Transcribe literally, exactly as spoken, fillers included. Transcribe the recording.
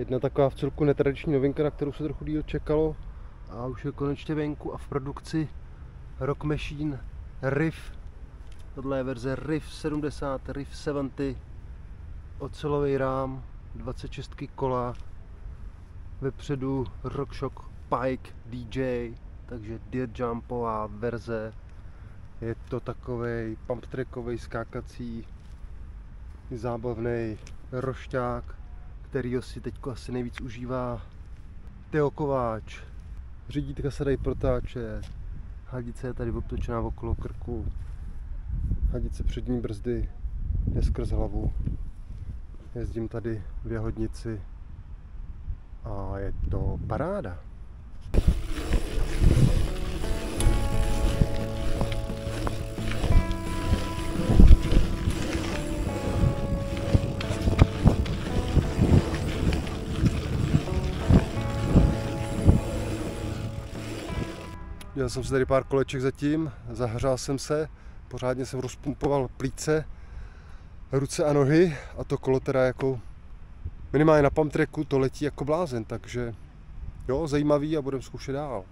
Jedna taková v celku netradiční novinka, na kterou se trochu díl čekalo, a už je konečně venku a v produkci Rock Machine RIFF. Tohle je verze Riff sedmdesát, Riff sedmdesát, ocelový rám, dvacet šest kola, vepředu Rockshock Pike D J, takže deer jumpová verze. Je to takovej pumptrackovej skákací zábavný rošťák, kterýho si teď asi nejvíc užívá Teo Kováč. Řídítka se dají protáčet, hadice je tady obtočená okolo krku, hadice přední brzdy je skrz hlavu. Jezdím tady v Jahodnici a je to paráda. Dělal jsem si tady pár koleček zatím, zahřál jsem se, pořádně jsem rozpumpoval plíce, ruce a nohy, a to kolo teda jako minimálně na pumptracku to letí jako blázen, takže jo, zajímavý a budeme zkoušet dál.